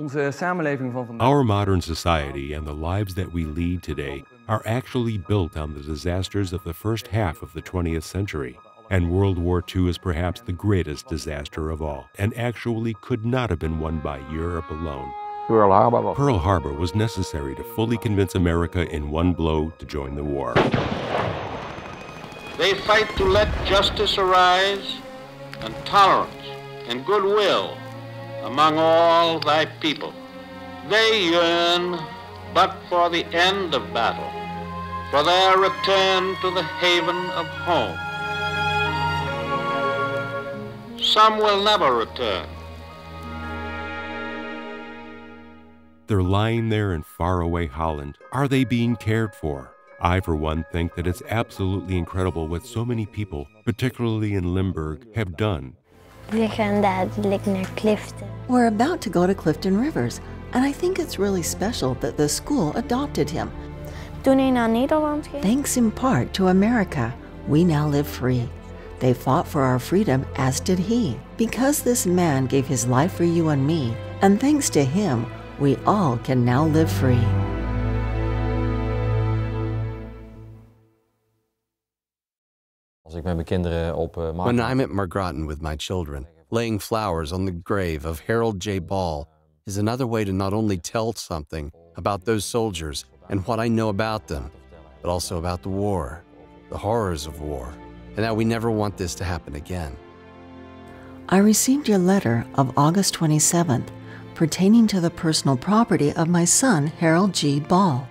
Our modern society and the lives that we lead today are actually built on the disasters of the first half of the 20th century, and World War II is perhaps the greatest disaster of all, and actually could not have been won by Europe alone. Pearl Harbor was necessary to fully convince America in one blow to join the war. They fight to let justice arise, and tolerance, and goodwill among all thy people. They yearn but for the end of battle, for their return to the haven of home. Some will never return. They're lying there in faraway Holland. Are they being cared for? I, for one, think that it's absolutely incredible what so many people, particularly in Limburg, have done. We're about to go to Clifton Rivers, and I think it's really special that the school adopted him. Thanks in part to America, we now live free. They fought for our freedom, as did he. Because this man gave his life for you and me, and thanks to him, we all can now live free. When I'm at Margraten with my children, laying flowers on the grave of Harold J. Ball is another way to not only tell something about those soldiers and what I know about them, but also about the war, the horrors of war, and how we never want this to happen again. I received your letter of August 27th pertaining to the personal property of my son, Harold G. Ball.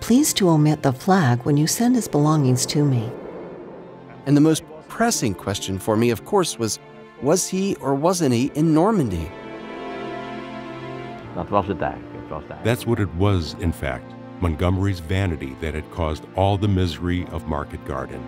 Please to omit the flag when you send his belongings to me. And the most pressing question for me, of course, was he or wasn't he in Normandy? That's what it was, in fact, Montgomery's vanity that had caused all the misery of Market Garden.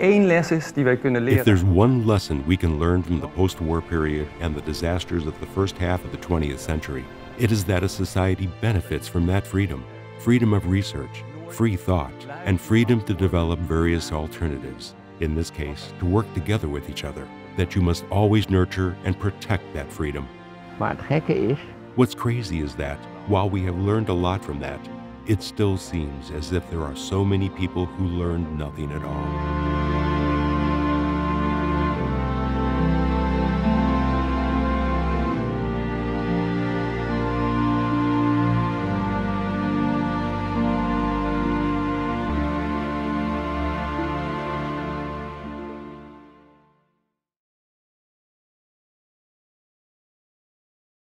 If there's one lesson we can learn from the post-war period and the disasters of the first half of the 20th century, it is that a society benefits from that freedom, freedom of research, free thought, and freedom to develop various alternatives, in this case, to work together with each other, that you must always nurture and protect that freedom. What's crazy is that, while we have learned a lot from that, it still seems as if there are so many people who learned nothing at all.